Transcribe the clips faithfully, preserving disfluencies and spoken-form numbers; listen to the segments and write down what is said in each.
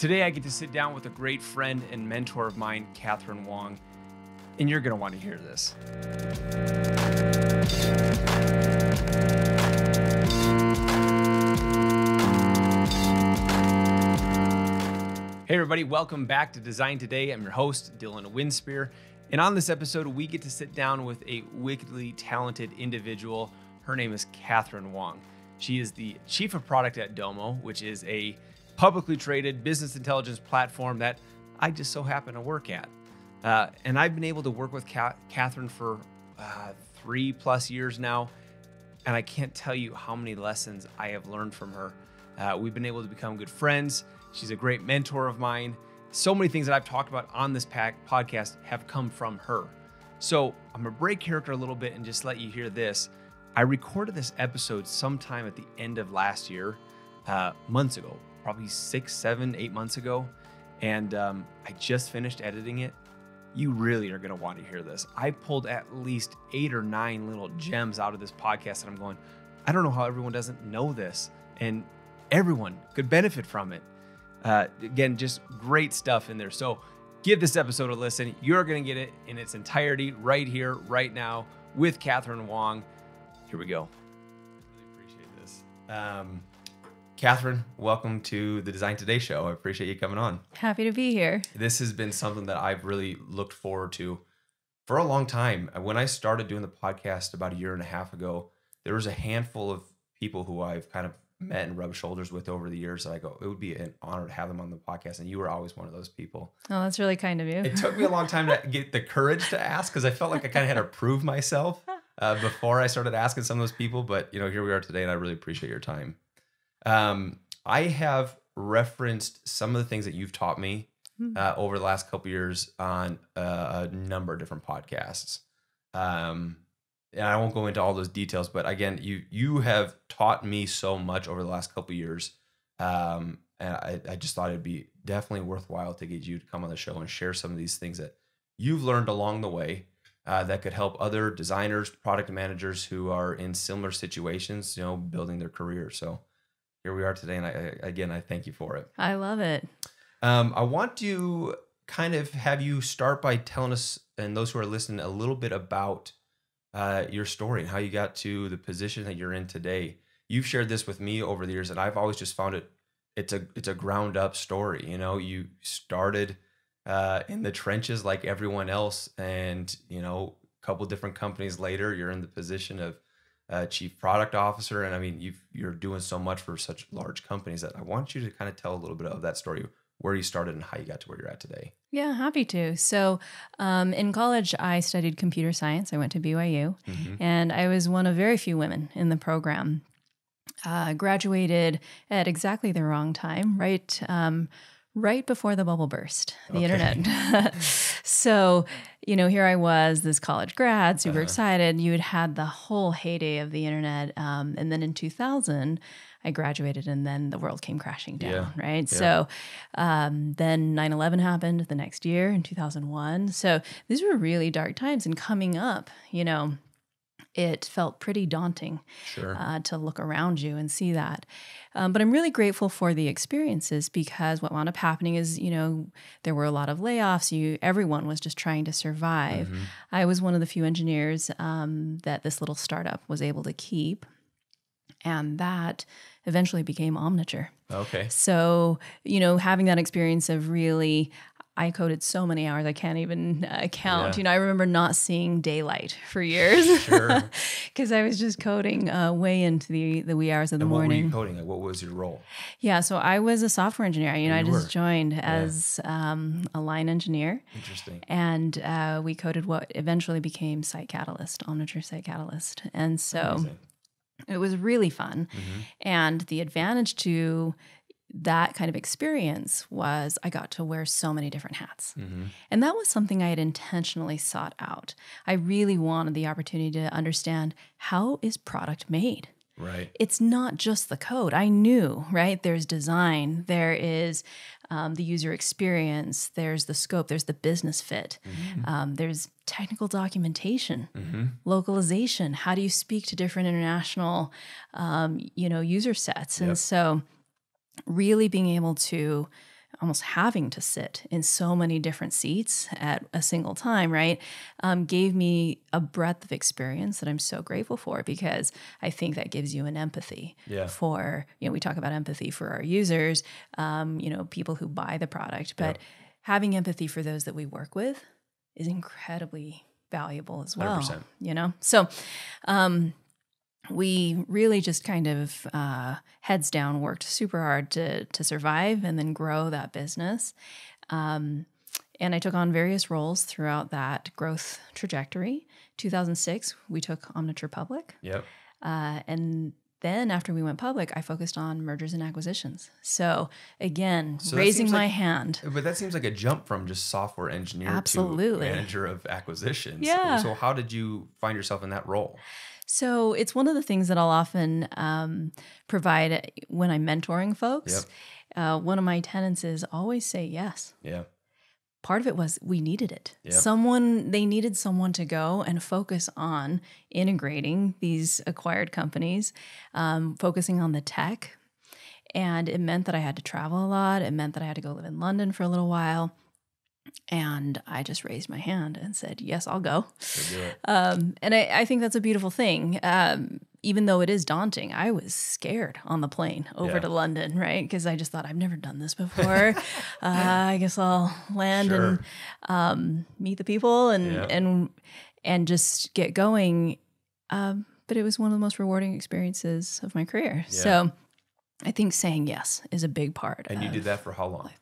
Today, I get to sit down with a great friend and mentor of mine, Catherine Wong, and you're going to want to hear this. Hey, everybody, welcome back to Design Today. I'm your host, Dylan Winspear, and on this episode, we get to sit down with a wickedly talented individual. Her name is Catherine Wong. She is the Chief of Product at Domo, which is a publicly traded business intelligence platform that I just so happen to work at. Uh, and I've been able to work with Ca- Catherine for uh, three plus years now, and I can't tell you how many lessons I have learned from her. Uh, we've been able to become good friends. She's a great mentor of mine. So many things that I've talked about on this pack podcast have come from her. So I'm gonna break character a little bit and just let you hear this. I recorded this episode sometime at the end of last year, uh, months ago, probably six, seven, eight months ago. And um, I just finished editing it. You really are gonna want to hear this. I pulled at least eight or nine little gems out of this podcast that I'm going, I don't know how everyone doesn't know this, and everyone could benefit from it. Uh, again, just great stuff in there. So give this episode a listen. You're gonna get it in its entirety right here, right now with Catherine Wong. Here we go. Really appreciate this. Um, Catherine, welcome to the Design Today show. I appreciate you coming on. Happy to be here. This has been something that I've really looked forward to for a long time. When I started doing the podcast about a year and a half ago, there was a handful of people who I've kind of met and rubbed shoulders with over the years that I go, it would be an honor to have them on the podcast. And you were always one of those people. Oh, that's really kind of you. It took me a long time to get the courage to ask, because I felt like I kind of had to prove myself uh, before I started asking some of those people. But, you know, here we are today, and I really appreciate your time. Um, I have referenced some of the things that you've taught me uh, over the last couple of years on uh, a number of different podcasts. Um, and I won't go into all those details, but again, you, you have taught me so much over the last couple of years. Um, and I, I just thought it'd be definitely worthwhile to get you to come on the show and share some of these things that you've learned along the way, uh, that could help other designers, product managers who are in similar situations, you know, building their career. So here we are today, and I, again, I thank you for it. I love it. Um, I want to kind of have you start by telling us, and those who are listening, a little bit about uh, your story and how you got to the position that you're in today. You've shared this with me over the years, and I've always just found it, it's a it's a ground up story. You know, you started uh, in the trenches like everyone else, and you know, a couple different companies later, you're in the position of Uh, Chief Product Officer, and I mean, you've, you're doing so much for such large companies that I want you to kind of tell a little bit of that story, where you started and how you got to where you're at today. Yeah, happy to. So um, in college, I studied computer science. I went to B Y U, mm-hmm. and I was one of very few women in the program. Uh, graduated at exactly the wrong time, right? Um, right before the bubble burst, the okay. internet. So, you know, here I was, this college grad, super uh-huh. excited. You had had the whole heyday of the internet. Um, and then in two thousand, I graduated, and then the world came crashing down, yeah. right? Yeah. So um, then nine eleven happened the next year in two thousand one. So these were really dark times, and coming up, you know, it felt pretty daunting sure. uh, to look around you and see that. Um, but I'm really grateful for the experiences, because what wound up happening is, you know, there were a lot of layoffs. You, everyone was just trying to survive. Mm-hmm. I was one of the few engineers um, that this little startup was able to keep. And that eventually became Omniture. Okay. So, you know, having that experience of really... I coded so many hours, I can't even uh, count. Yeah. You know, I remember not seeing daylight for years because I was just coding uh, way into the, the wee hours of the and what morning. Were you coding? Like, what was your role? Yeah, so I was a software engineer. You know, you I just were. joined yeah. as um, a line engineer. Interesting. And uh, we coded what eventually became Site Catalyst, Omniture Site Catalyst. And so Amazing. It was really fun. Mm-hmm. And the advantage to... that kind of experience was I got to wear so many different hats. Mm-hmm. And that was something I had intentionally sought out. I really wanted the opportunity to understand, how is product made? Right. It's not just the code. I knew, right? There's design, there is um, the user experience, there's the scope, there's the business fit, mm-hmm. um, there's technical documentation, mm-hmm. localization. How do you speak to different international, um, you know, user sets? Yep. And so... really being able to almost having to sit in so many different seats at a single time, right, um, gave me a breadth of experience that I'm so grateful for, because I think that gives you an empathy yeah. for, you know, we talk about empathy for our users, um, you know, people who buy the product, but yeah. having empathy for those that we work with is incredibly valuable as well, one hundred percent. You know? So, um, we really just kind of uh, heads down, worked super hard to to survive and then grow that business. Um, and I took on various roles throughout that growth trajectory. two thousand six, we took Omniture public. Yep. Uh, and then after we went public, I focused on mergers and acquisitions. So again, so raising my like, hand. But that seems like a jump from just software engineer Absolutely. To manager of acquisitions. Yeah. So how did you find yourself in that role? So it's one of the things that I'll often um, provide when I'm mentoring folks. Yep. Uh, one of my tenets is always say yes. Yeah. Part of it was we needed it. Yep. Someone, they needed someone to go and focus on integrating these acquired companies, um, focusing on the tech. And it meant that I had to travel a lot. It meant that I had to go live in London for a little while. And I just raised my hand and said, yes, I'll go. Um, and I, I think that's a beautiful thing. Um, even though it is daunting, I was scared on the plane over yeah. to London, right? Because I just thought, I've never done this before. uh, I guess I'll land sure. and um, meet the people and, yeah. and, and just get going. Um, but it was one of the most rewarding experiences of my career. Yeah. So I think saying yes is a big part. And you did that for how long? Life.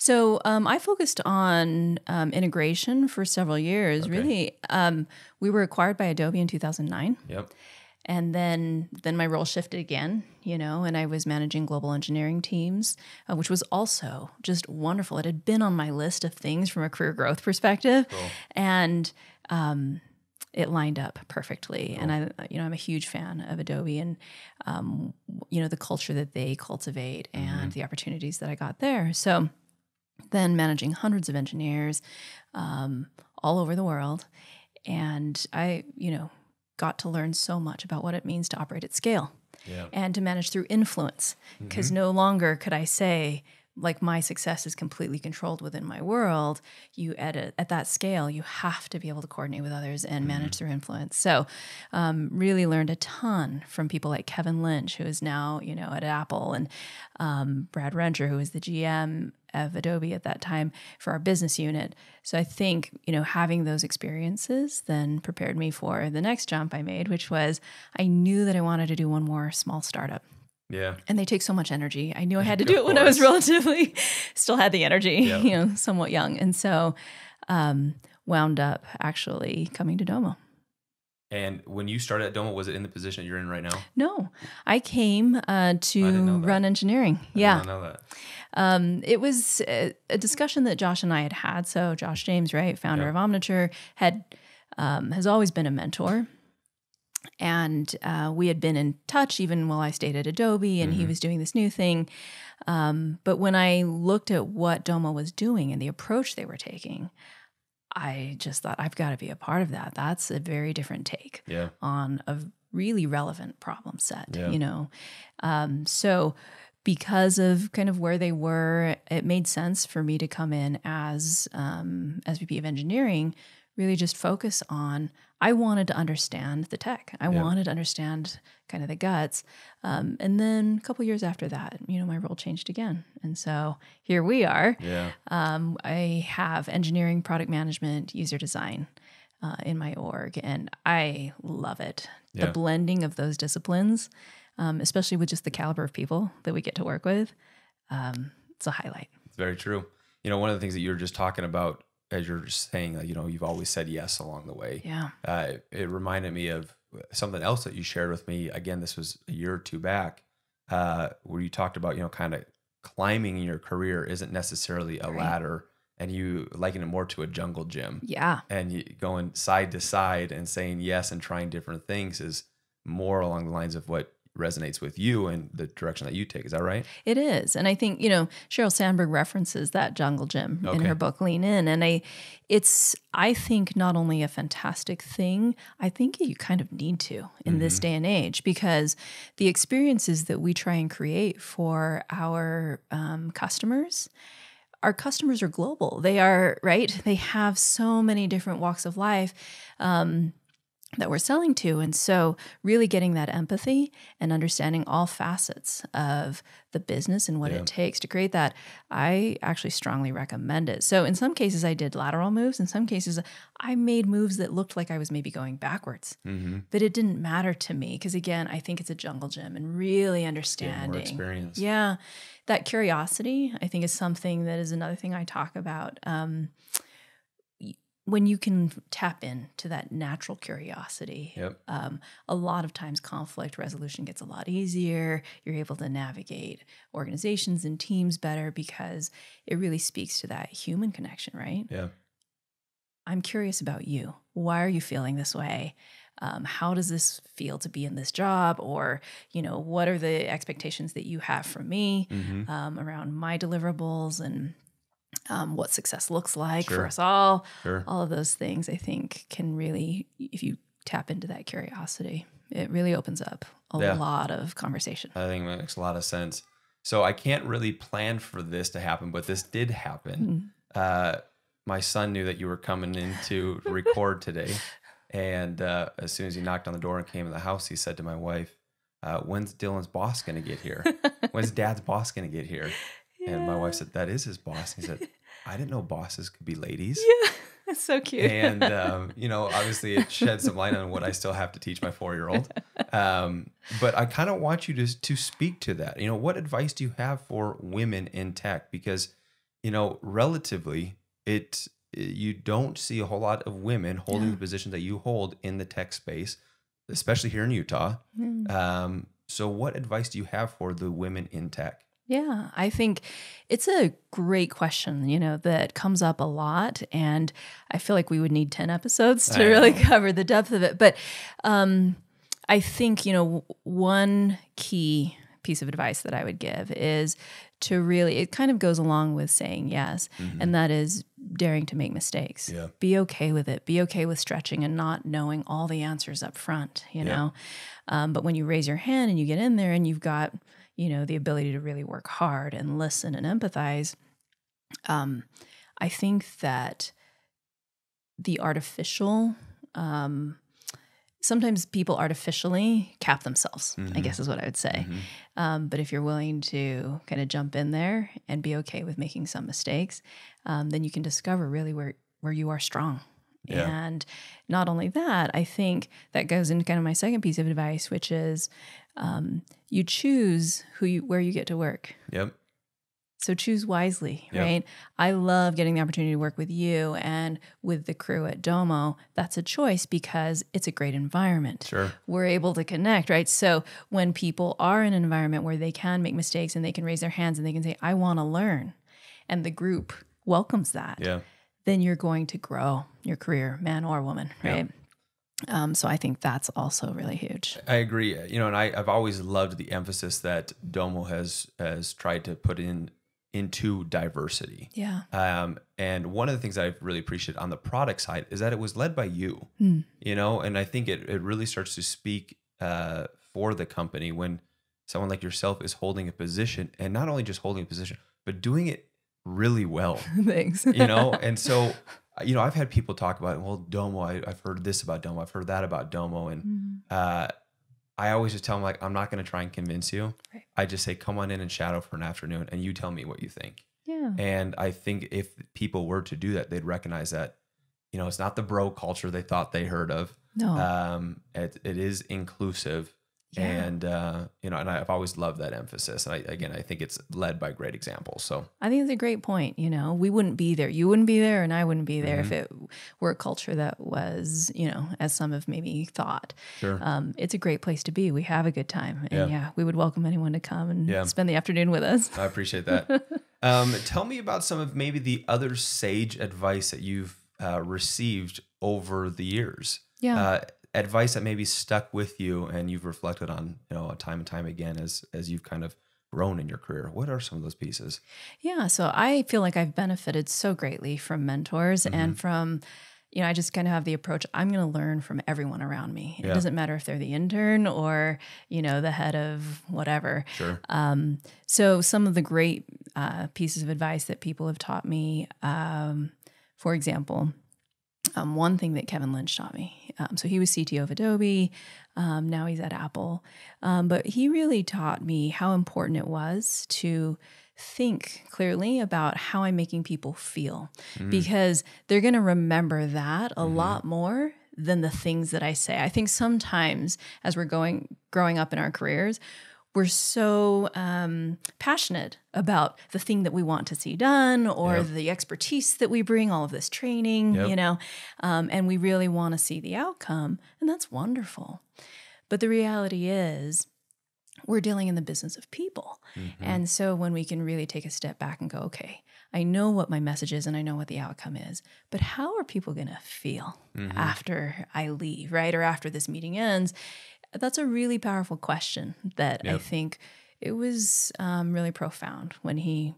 So um, I focused on um, integration for several years, okay. really. Um, we were acquired by Adobe in two thousand nine. Yep. And then then my role shifted again, you know, and I was managing global engineering teams, uh, which was also just wonderful. It had been on my list of things from a career growth perspective. Cool. And um, it lined up perfectly. Cool. And I, you know, I'm a huge fan of Adobe and, um, you know, the culture that they cultivate mm-hmm. and the opportunities that I got there. So then managing hundreds of engineers um, all over the world. And I, you know, got to learn so much about what it means to operate at scale yeah. and to manage through influence. Because mm-hmm. no longer could I say, like, my success is completely controlled within my world. You edit at that scale, you have to be able to coordinate with others and manage mm-hmm. through influence. So um, really learned a ton from people like Kevin Lynch, who is now, you know, at Apple, and um, Brad Renger, who is the G M of Adobe at that time for our business unit. So I think, you know, having those experiences then prepared me for the next jump I made, which was I knew that I wanted to do one more small startup. Yeah. And they take so much energy. I knew I had to do it when I was relatively still had the energy, yeah. you know, somewhat young. And so um, wound up actually coming to Domo. And when you started at Domo, was it in the position that you're in right now? No, I came uh, to run engineering. Yeah. I didn't know that. Um, it was a, a discussion that Josh and I had had. So Josh James, right, founder yeah. of Omniture, had um, has always been a mentor. And uh, we had been in touch even while I stayed at Adobe, and mm-hmm. he was doing this new thing. Um, but when I looked at what Domo was doing and the approach they were taking, I just thought, I've got to be a part of that. That's a very different take yeah. on a really relevant problem set, yeah. you know. Um, so because of kind of where they were, it made sense for me to come in as um, S V P of engineering, really just focus on, I wanted to understand the tech. I yeah. wanted to understand kind of the guts. Um, and then a couple of years after that, you know, my role changed again. And so here we are. Yeah. Um, I have engineering, product management, user design uh, in my org, and I love it. Yeah. The blending of those disciplines, um, especially with just the caliber of people that we get to work with, um, it's a highlight. It's very true. You know, one of the things that you were just talking about, as you're just saying, like, you know, you've always said yes along the way. Yeah. Uh, it, it reminded me of something else that you shared with me. Again, this was a year or two back, uh, where you talked about, you know, kind of climbing in your career isn't necessarily a right. ladder, and you liken it more to a jungle gym. Yeah. And you going side to side and saying yes and trying different things is more along the lines of what resonates with you and the direction that you take. Is that right? It is. And I think, you know, Sheryl Sandberg references that jungle gym okay. in her book, Lean In. And I, it's, I think not only a fantastic thing, I think you kind of need to in mm-hmm. this day and age, because the experiences that we try and create for our um, customers our customers are global. They are, right? They have so many different walks of life um, that we're selling to. And so really getting that empathy and understanding all facets of the business and what yeah. it takes to create that, I actually strongly recommend it. So in some cases I did lateral moves. In some cases I made moves that looked like I was maybe going backwards, mm-hmm. but it didn't matter to me. Because again, I think it's a jungle gym and really understanding. More experience. Yeah. That curiosity, I think, is something that is another thing I talk about. Um, when you can tap into that natural curiosity, yep. um, a lot of times conflict resolution gets a lot easier. You're able to navigate organizations and teams better because it really speaks to that human connection, right? Yeah. I'm curious about you. Why are you feeling this way? Um, how does this feel to be in this job? Or, you know, what are the expectations that you have from me mm-hmm. um, around my deliverables and um, what success looks like sure. for us all? Sure. All of those things, I think, can really, if you tap into that curiosity, it really opens up a yeah. lot of conversation. I think that makes a lot of sense. So I can't really plan for this to happen, but this did happen. Mm-hmm. Uh, my son knew that you were coming in to record today. And uh, as soon as he knocked on the door and came in the house, he said to my wife, uh, when's Dylan's boss going to get here? When's dad's boss going to get here? Yeah. And my wife said, that is his boss. And he said, I didn't know bosses could be ladies. Yeah, that's so cute. And, um, you know, obviously it sheds some light on what I still have to teach my four-year-old. Um, but I kind of want you to, to speak to that. You know, what advice do you have for women in tech? Because, you know, relatively, it's... you don't see a whole lot of women holding yeah. the position that you hold in the tech space, especially here in Utah. Mm. Um, so what advice do you have for the women in tech? Yeah, I think it's a great question, you know, that comes up a lot. And I feel like we would need ten episodes to really cover the depth of it. But um, I think, you know, one key piece of advice that I would give is to really, it kind of goes along with saying yes, mm-hmm. and that is daring to make mistakes. Yeah. Be okay with it. Be okay with stretching and not knowing all the answers up front, you yeah. know? Um, but when you raise your hand and you get in there and you've got, you know, the ability to really work hard and listen and empathize, um, I think that the artificial... Um, sometimes people artificially cap themselves, mm-hmm. I guess is what I would say. Mm-hmm. Um, but if you're willing to kind of jump in there and be okay with making some mistakes, um, then you can discover really where, where you are strong. Yeah. And not only that, I think that goes into kind of my second piece of advice, which is um, you choose who you, where you get to work. Yep. So choose wisely, yep. right? I love getting the opportunity to work with you and with the crew at Domo. That's a choice because it's a great environment. Sure. We're able to connect, right? So when people are in an environment where they can make mistakes and they can raise their hands and they can say, I want to learn, and the group welcomes that, yeah. then you're going to grow your career, man or woman, right? Yep. Um, so I think that's also really huge. I agree. You know, and I, I've always loved the emphasis that Domo has, has tried to put in into diversity. Yeah. Um, and one of the things I've really appreciated on the product side is that it was led by you, mm. you know, and I think it, it really starts to speak uh, for the company when someone like yourself is holding a position, and not only just holding a position, but doing it really well. Thanks. You know, and so, you know, I've had people talk about, well, Domo, I, I've heard this about Domo, I've heard that about Domo. And mm. uh, I always just tell them, like, I'm not going to try and convince you. Right. I just say, come on in and shadow for an afternoon and you tell me what you think. Yeah. And I think if people were to do that, they'd recognize that, you know, it's not the bro culture they thought they heard of. No. Um, it, it is inclusive. Yeah. And, uh, you know, and I've always loved that emphasis. And I, again, I think it's led by great examples. So I think it's a great point. You know, we wouldn't be there. You wouldn't be there and I wouldn't be there mm-hmm. if it were a culture that was, you know, as some have maybe thought. Sure. Um, it's a great place to be. We have a good time. And yeah, yeah we would welcome anyone to come and yeah. spend the afternoon with us. I appreciate that. um, tell me about some of maybe the other sage advice that you've uh, received over the years. Yeah. Uh, advice that maybe stuck with you and you've reflected on, you know, time and time again as as you've kind of grown in your career. What are some of those pieces? Yeah, so I feel like I've benefited so greatly from mentors mm-hmm. and from you know, I just kind of have the approach, I'm going to learn from everyone around me. Yeah. It doesn't matter if they're the intern or, you know, the head of whatever. Sure. Um, so some of the great uh, pieces of advice that people have taught me, um, for example, um, one thing that Kevin Lynch taught me. Um, so he was C T O of Adobe. Um, now he's at Apple. Um, but he really taught me how important it was to think clearly about how I'm making people feel, mm. because they're going to remember that a mm. lot more than the things that I say. I think sometimes as we're going, growing up in our careers, we're so um, passionate about the thing that we want to see done or yep. the expertise that we bring, all of this training, yep. you know, um, and we really want to see the outcome, and that's wonderful. But the reality is, we're dealing in the business of people. Mm-hmm. And so when we can really take a step back and go, okay, I know what my message is and I know what the outcome is, but how are people going to feel mm-hmm. after I leave, right? Or after this meeting ends? That's a really powerful question that yep. I think it was um, really profound when he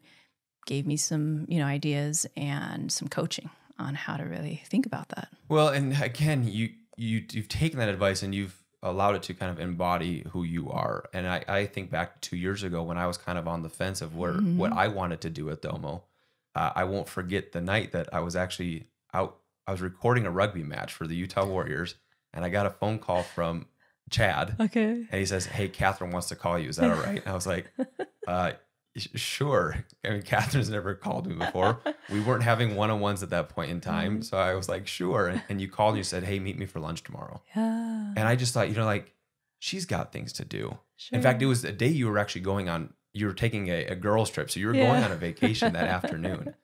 gave me some, you know, ideas and some coaching on how to really think about that. Well, and again, you, you, you've taken that advice and you've allowed it to kind of embody who you are. And I, I think back two years ago when I was kind of on the fence of where mm-hmm. what I wanted to do at Domo. Uh, I won't forget the night that I was actually out, I was recording a rugby match for the Utah Warriors, and I got a phone call from Chad. Okay. And he says, "Hey, Catherine wants to call you. Is that all right?" And I was like, uh, sure. I mean, Catherine's never called me before. We weren't having one-on-ones at that point in time. Mm-hmm. So I was like, sure. And, and you called and you said, "Hey, meet me for lunch tomorrow." Yeah. And I just thought, you know, like, she's got things to do. Sure. In fact, it was the day you were actually going on, you were taking a, a girl's trip. So you were yeah. going on a vacation that afternoon.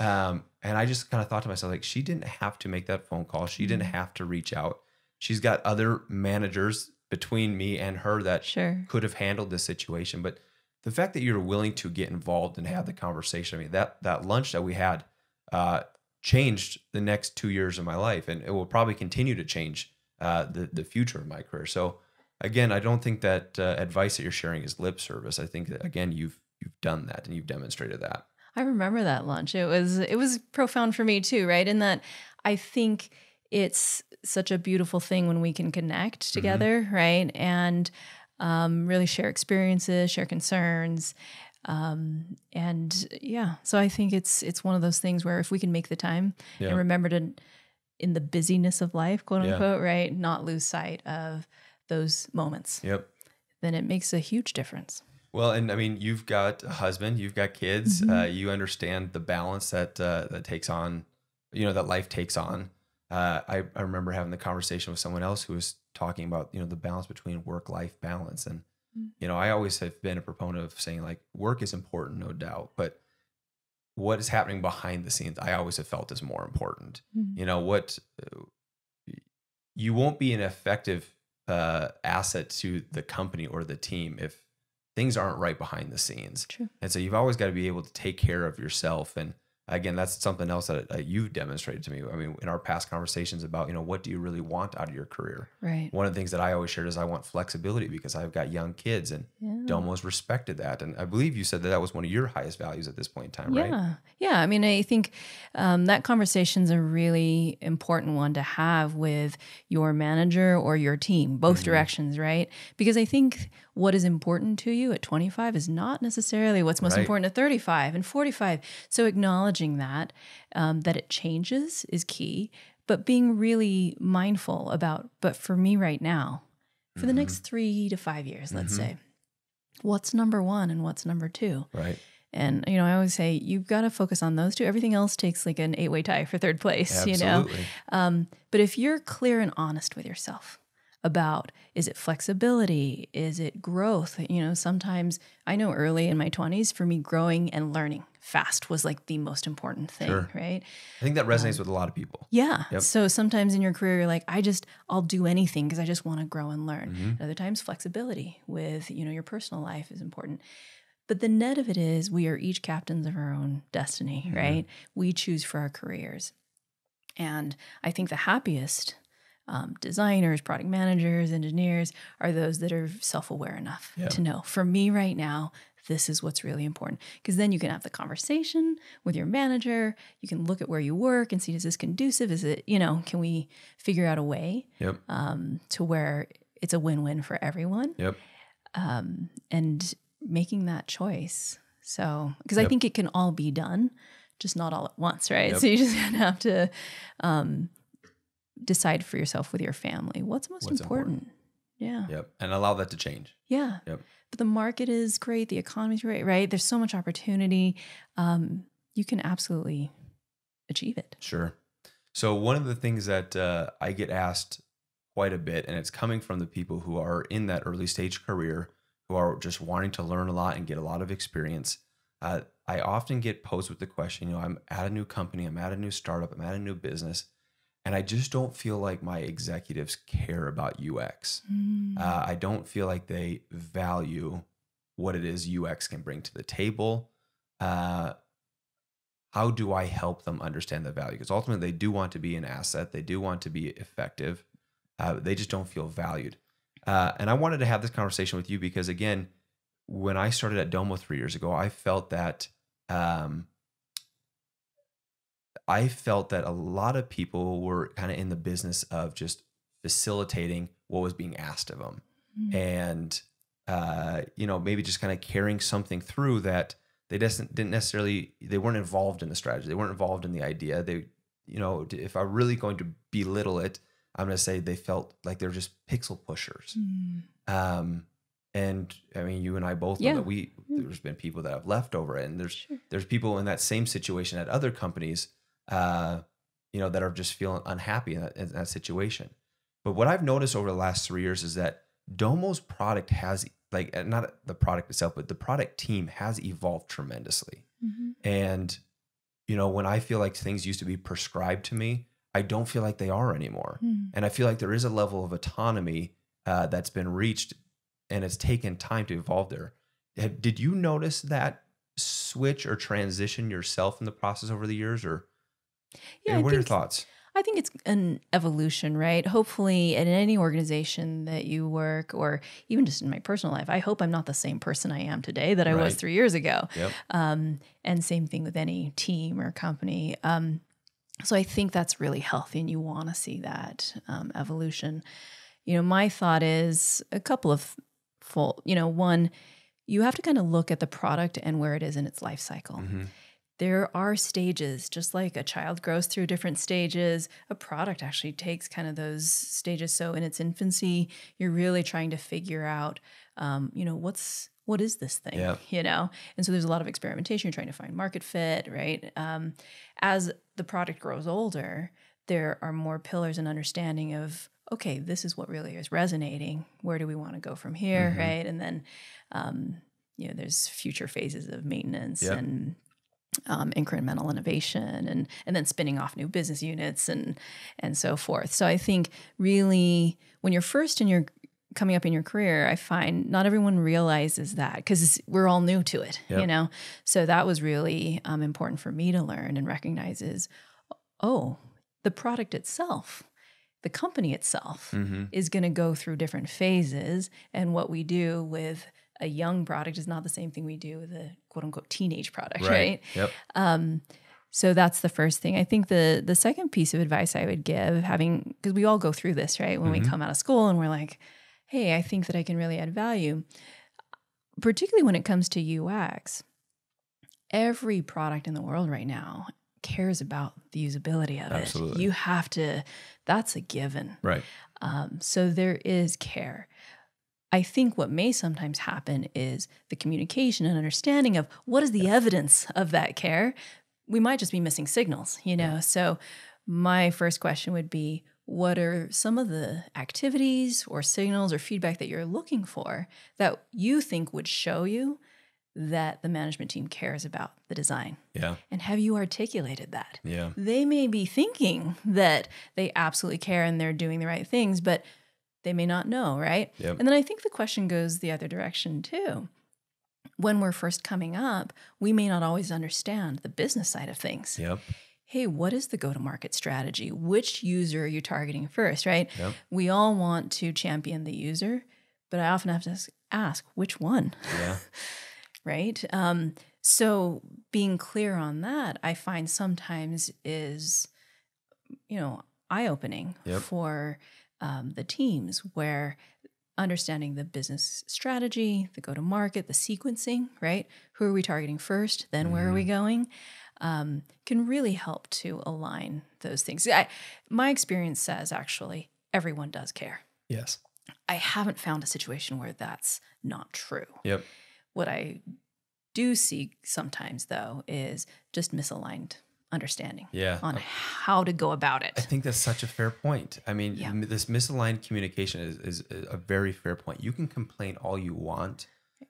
Um, and I just kind of thought to myself, like, she didn't have to make that phone call. She didn't have to reach out. She's got other managers between me and her that sure. could have handled this situation. But the fact that you're willing to get involved and have the conversation, I mean, that that lunch that we had uh, changed the next two years of my life, and it will probably continue to change uh, the, the future of my career. So again, I don't think that uh, advice that you're sharing is lip service. I think that, again, you've you've done that and you've demonstrated that. I remember that lunch. It was, it was profound for me too, right? In that I think it's such a beautiful thing when we can connect together, mm-hmm. right? And Um, really share experiences, share concerns. Um, and yeah, so I think it's it's one of those things where if we can make the time yeah. and remember to, in the busyness of life, quote unquote, yeah. right, not lose sight of those moments, yep. then it makes a huge difference. Well, and I mean, you've got a husband, you've got kids, mm-hmm. uh, you understand the balance that, uh, that takes on, you know, that life takes on. Uh, I, I remember having the conversation with someone else who was talking about, you know, the balance between work-life balance. And, you know, I always have been a proponent of saying, like, work is important, no doubt, but what is happening behind the scenes, I always have felt is more important. Mm-hmm. You know, what you won't be an effective uh, asset to the company or the team if things aren't right behind the scenes. True. And so you've always got to be able to take care of yourself. And again, that's something else that uh, you've demonstrated to me. I mean, in our past conversations about, you know, what do you really want out of your career? Right. One of the things that I always shared is I want flexibility because I've got young kids, and yeah. Domo's respected that. And I believe you said that that was one of your highest values at this point in time, yeah. right? Yeah. I mean, I think um, that conversation's a really important one to have with your manager or your team, both mm-hmm. directions, right? Because I think what is important to you at twenty-five is not necessarily what's most right. important at thirty-five and forty-five. So acknowledging that, um, that it changes is key, but being really mindful about, but for me right now, for mm-hmm. the next three to five years, let's mm-hmm. say, what's number one and what's number two? Right. And, you know, I always say, you've got to focus on those two. Everything else takes like an eight-way tie for third place, absolutely. You know? Um, but if you're clear and honest with yourself, about, is it flexibility? Is it growth? You know, sometimes I know early in my twenties, for me, growing and learning fast was like the most important thing, sure. right? I think that resonates um, with a lot of people. Yeah. Yep. So sometimes in your career, you're like, I just, I'll do anything because I just want to grow and learn. Mm-hmm. And other times flexibility with, you know, your personal life is important. But the net of it is we are each captains of our own destiny, mm-hmm. right? We choose for our careers. And I think the happiest Um, designers, product managers, engineers are those that are self-aware enough yeah. to know, for me right now, this is what's really important. Because then you can have the conversation with your manager. You can look at where you work and see, is this conducive? Is it, you know, can we figure out a way yep. um, to where it's a win-win for everyone? Yep. Um, and making that choice. So, because yep. I think it can all be done, just not all at once, right? Yep. So you just have to um, decide for yourself with your family what's most what's important. important. Yeah. Yep. And allow that to change. Yeah. Yep. But the market is great. The economy is great, right? There's so much opportunity. Um, you can absolutely achieve it. Sure. So one of the things that uh, I get asked quite a bit, and it's coming from the people who are in that early stage career, who are just wanting to learn a lot and get a lot of experience. Uh, I often get posed with the question, you know, I'm at a new company, I'm at a new startup, I'm at a new business, and I just don't feel like my executives care about U X. Mm. Uh, I don't feel like they value what it is U X can bring to the table. Uh, how do I help them understand the value? Because ultimately they do want to be an asset. They do want to be effective. Uh, they just don't feel valued. Uh, and I wanted to have this conversation with you because, again, when I started at Domo three years ago, I felt that um, I felt that a lot of people were kind of in the business of just facilitating what was being asked of them, mm-hmm. and uh, you know, maybe just kind of carrying something through that they didn't didn't necessarily they weren't involved in the strategy, they weren't involved in the idea. They, you know, if I'm really going to belittle it, I'm going to say they felt like they're just pixel pushers. Mm. Um, and I mean, you and I both yeah. know that we, there's been people that have left over it, and there's, sure. there's people in that same situation at other companies, uh, you know, that are just feeling unhappy in that, in that situation. But what I've noticed over the last three years is that Domo's product has, like, not the product itself, but the product team has evolved tremendously. Mm-hmm. And, you know, when I feel like things used to be prescribed to me, I don't feel like they are anymore. Mm. And I feel like there is a level of autonomy uh, that's been reached, and it's taken time to evolve there. Have, did you notice that switch or transition yourself in the process over the years? Or yeah, what think, are your thoughts? I think it's an evolution, right? Hopefully in any organization that you work, or even just in my personal life, I hope I'm not the same person I am today that I right. was three years ago. Yep. Um, and same thing with any team or company. Um, So I think that's really healthy, and you want to see that um, evolution. You know, my thought is a couple of fold. You know, one, you have to kind of look at the product and where it is in its life cycle. Mm-hmm. There are stages, just like a child grows through different stages, a product actually takes kind of those stages. So in its infancy, you're really trying to figure out, um, you know, what's what is this thing, yeah. you know? And so there's a lot of experimentation. You're trying to find market fit, right? Um, as the product grows older, there are more pillars and understanding of, okay, this is what really is resonating. Where do we want to go from here, mm-hmm. right? And then, um, you know, there's future phases of maintenance yeah. and um, incremental innovation, and and then spinning off new business units and and so forth. So I think really when you're first in your coming up in your career, I find not everyone realizes that, because we're all new to it, yep. you know? So that was really um, important for me to learn and recognize is, oh, the product itself, the company itself mm-hmm. is going to go through different phases. And what we do with a young product is not the same thing we do with a quote unquote teenage product. Right. right? Yep. Um, so that's the first thing. I think the, the second piece of advice I would give, having, cause we all go through this, right? When mm-hmm. we come out of school and we're like, hey, I think that I can really add value, particularly when it comes to U X. Every product in the world right now cares about the usability of Absolutely. It. You have to, that's a given. Right. Um, so there is care. I think what may sometimes happen is the communication and understanding of what is the yeah. evidence of that care. We might just be missing signals, you know? Yeah. So my first question would be, what are some of the activities or signals or feedback that you're looking for that you think would show you that the management team cares about the design? Yeah. And have you articulated that? Yeah. They may be thinking that they absolutely care and they're doing the right things, but they may not know, right? Yep. And then I think the question goes the other direction too. When we're first coming up, we may not always understand the business side of things. Yep. Hey, what is the go-to-market strategy? Which user are you targeting first, right? Yep. We all want to champion the user, but I often have to ask, which one? Yeah. right? Um, so being clear on that, I find sometimes is, you know, eye-opening yep. for um, the teams, where understanding the business strategy, the go-to-market, the sequencing, right? Who are we targeting first? Then mm-hmm. where are we going? Um, can really help to align those things. I, my experience says actually everyone does care. Yes. I haven't found a situation where that's not true. Yep. What I do see sometimes, though, is just misaligned understanding yeah. on how to go about it. I think that's such a fair point. I mean, yeah. this misaligned communication is, is a very fair point. You can complain all you want,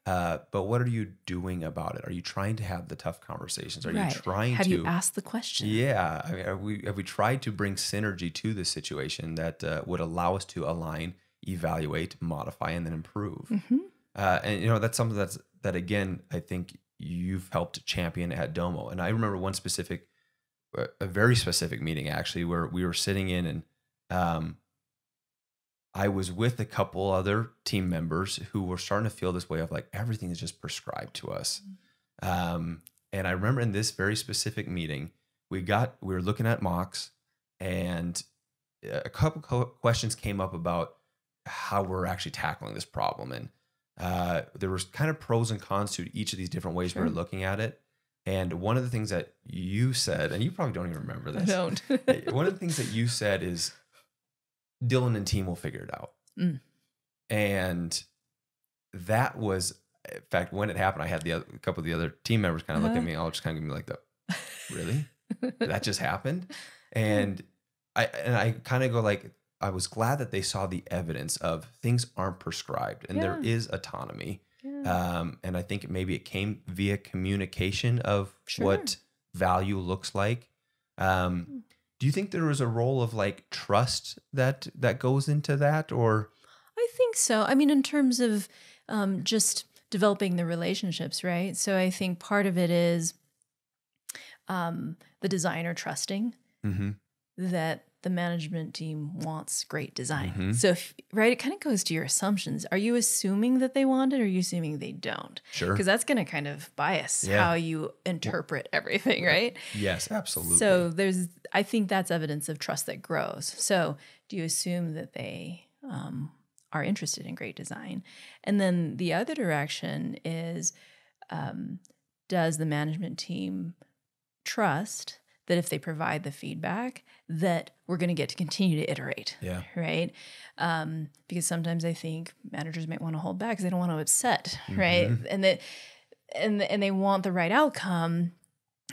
uh, but what are you doing about it? Are you trying to have the tough conversations? Are right. you trying have to... Have you asked the question? Yeah. I mean, are we, have we tried to bring synergy to this situation that uh, would allow us to align, evaluate, modify, and then improve? Mm-hmm. Uh, and, you know, that's something that's that, again, I think you've helped champion at Domo. And I remember one specific... a very specific meeting, actually, where we were sitting in and um, I was with a couple other team members who were starting to feel this way of like, everything is just prescribed to us. Mm-hmm. Um, and I remember in this very specific meeting, we got, we were looking at mocks and a couple questions came up about how we're actually tackling this problem. And uh, there was kind of pros and cons to each of these different ways sure. we were looking at it. And one of the things that you said, and you probably don't even remember this. I don't. One of the things that you said is Dylan and team will figure it out. Mm. And that was, in fact, when it happened, I had the other, a couple of the other team members kind of uh-huh. look at me, all just kind of give me like, the, really? That just happened? And I, and I kind of go like, I was glad that they saw the evidence of things aren't prescribed and yeah. there is autonomy. Yeah. Um, and I think maybe it came via communication of sure. what value looks like. Um, do you think there was a role of like trust that, that goes into that, or? I think so. I mean, in terms of, um, just developing the relationships, right? So I think part of it is, um, the designer trusting mm-hmm. that the management team wants great design. Mm-hmm. So, if, right, it kind of goes to your assumptions. Are you assuming that they want it, or are you assuming they don't? Sure. Because that's going to kind of bias yeah. how you interpret everything, right? Yes, absolutely. So there's, I think that's evidence of trust that grows. So do you assume that they um, are interested in great design? And then the other direction is, um, does the management team trust that if they provide the feedback, that we're going to get to continue to iterate, yeah. right? Um, because sometimes I think managers might want to hold back because they don't want to upset, mm-hmm. right? And that, and and they want the right outcome,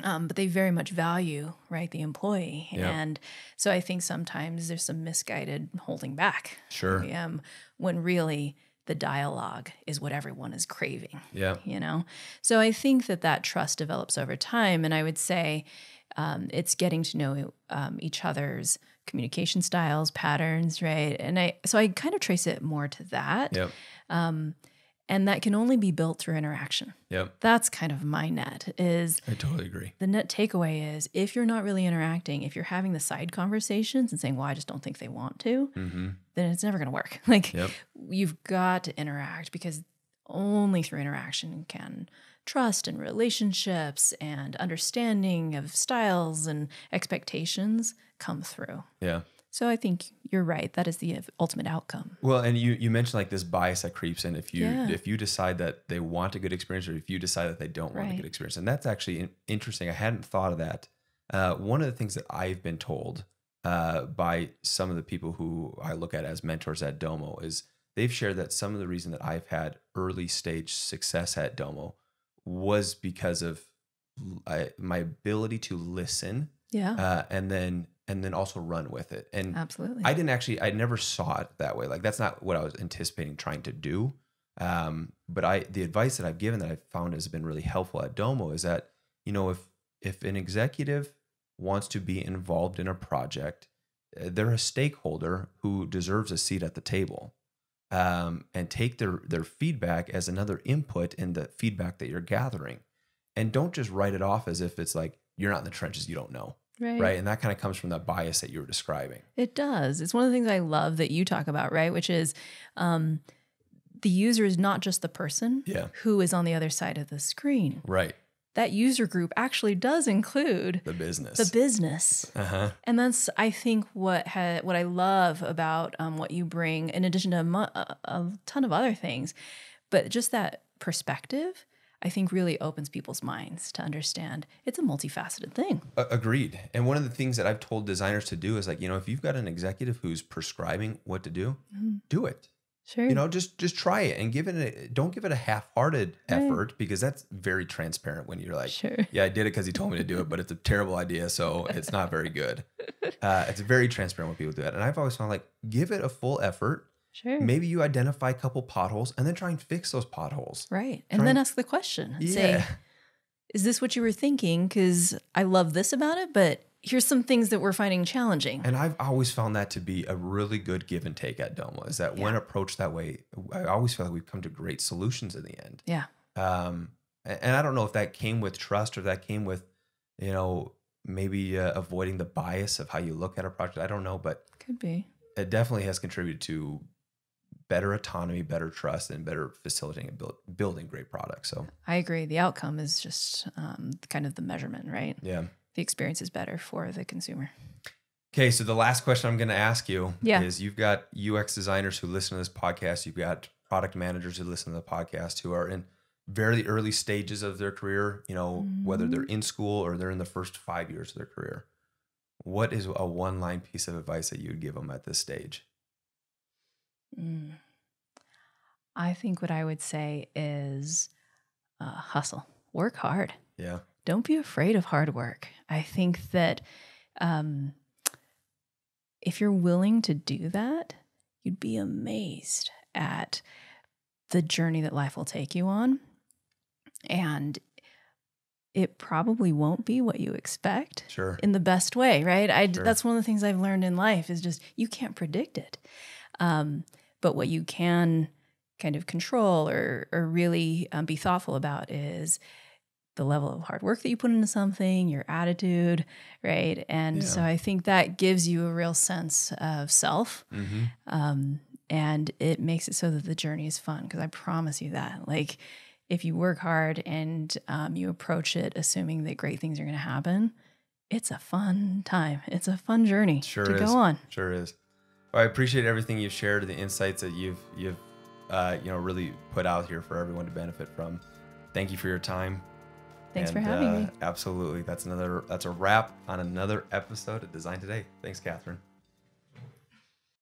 um, but they very much value, right, the employee. Yeah. And so I think sometimes there's some misguided holding back. Sure. Um, when really the dialogue is what everyone is craving. Yeah. You know? So I think that that trust develops over time, and I would say, Um, it's getting to know um, each other's communication styles, patterns, right? And I, so I kind of trace it more to that. Yep. Um, and that can only be built through interaction. Yep. That's kind of my net is. I totally agree. The net takeaway is if you're not really interacting, if you're having the side conversations and saying, well, I just don't think they want to, mm-hmm. then it's never going to work. Like yep. you've got to interact, because only through interaction can trust and relationships and understanding of styles and expectations come through. Yeah. So I think you're right. That is the ultimate outcome. Well, and you, you mentioned like this bias that creeps in if you, yeah. if you decide that they want a good experience, or if you decide that they don't want right. a good experience. And that's actually interesting. I hadn't thought of that. Uh, one of the things that I've been told uh, by some of the people who I look at as mentors at Domo is they've shared that some of the reason that I've had early stage success at Domo was because of I, my ability to listen, yeah, uh, and then and then also run with it. And absolutely, I didn't actually, I never saw it that way. Like that's not what I was anticipating trying to do. Um, but I, the advice that I've given that I've found has been really helpful at Domo is that, you know, if if an executive wants to be involved in a project, they're a stakeholder who deserves a seat at the table. Um, and take their, their feedback as another input in the feedback that you're gathering, and don't just write it off as if it's like, you're not in the trenches, you don't know. Right. Right. And that kind of comes from that bias that you were describing. It does. It's one of the things I love that you talk about, right? Which is, um, the user is not just the person yeah. who is on the other side of the screen. Right. That user group actually does include the business. The business. Uh-huh. And that's, I think, what ha what I love about um, what you bring, in addition to a, a ton of other things, but just that perspective, I think, really opens people's minds to understand it's a multifaceted thing. Uh, agreed. And one of the things that I've told designers to do is like, you know, if you've got an executive who's prescribing what to do, mm-hmm. do it. Sure. You know, just just try it and give it a, don't give it a half-hearted right. effort, because that's very transparent when you're like, sure. yeah, I did it because he told me to do it, but it's a terrible idea, so it's not very good. Uh, it's very transparent when people do that. And I've always found, like, give it a full effort. Sure. Maybe you identify a couple potholes and then try and fix those potholes. Right. And try then and, ask the question and yeah. say, is this what you were thinking? Because I love this about it, but here's some things that we're finding challenging. And I've always found that to be a really good give and take at Domo, is that yeah. when approached that way, I always feel like we've come to great solutions in the end. Yeah. Um, and I don't know if that came with trust, or that came with, you know, maybe uh, avoiding the bias of how you look at a project. I don't know, but could be. It definitely has contributed to better autonomy, better trust, and better facilitating and build, building great products. So I agree. The outcome is just um, kind of the measurement, right? Yeah. The experience is better for the consumer. Okay, so the last question I'm going to ask you yeah. is, you've got U X designers who listen to this podcast, you've got product managers who listen to the podcast, who are in very early stages of their career, you know, mm-hmm. whether they're in school or they're in the first five years of their career. What is a one-line piece of advice that you would give them at this stage? Mm. I think what I would say is uh, hustle, work hard. Yeah. Don't be afraid of hard work. I think that um, if you're willing to do that, you'd be amazed at the journey that life will take you on. And it probably won't be what you expect sure. in the best way, right? I, sure. That's one of the things I've learned in life, is just you can't predict it. Um, but what you can kind of control or, or really um, be thoughtful about is the level of hard work that you put into something, your attitude, right? And yeah. so I think that gives you a real sense of self, mm-hmm. um, and it makes it so that the journey is fun. Because I promise you that, like, if you work hard and um, you approach it assuming that great things are going to happen, it's a fun time. It's a fun journey sure to is. go on. Sure is. Well, I appreciate everything you've shared, the insights that you've you've uh, you know really put out here for everyone to benefit from. Thank you for your time. Thanks and, for having uh, me. Absolutely. That's another, that's a wrap on another episode of Design Today. Thanks, Catherine.